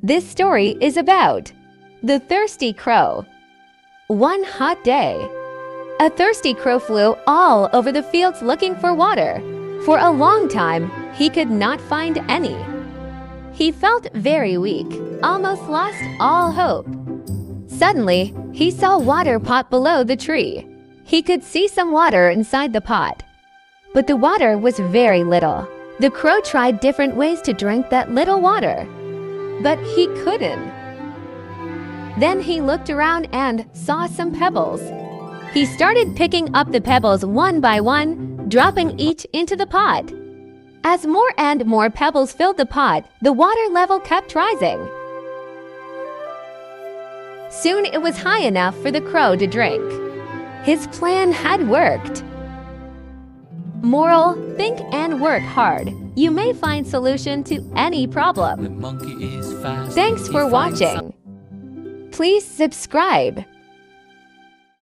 this story is about the thirsty crow. One hot day, a thirsty crow flew all over the fields looking for water. For a long time, he could not find any. He felt very weak, almost lost all hope. Suddenly, he saw a water pot below the tree. He could see some water inside the pot, but the water was very little. The crow tried different ways to drink that little water, but he couldn't. Then he looked around and saw some pebbles. He started picking up the pebbles one by one, dropping each into the pot. As more and more pebbles filled the pot, the water level kept rising. Soon it was high enough for the crow to drink. His plan had worked. Moral: think and work hard. You may find solution to any problem. The monkey is fast. Thanks for watching. Please subscribe.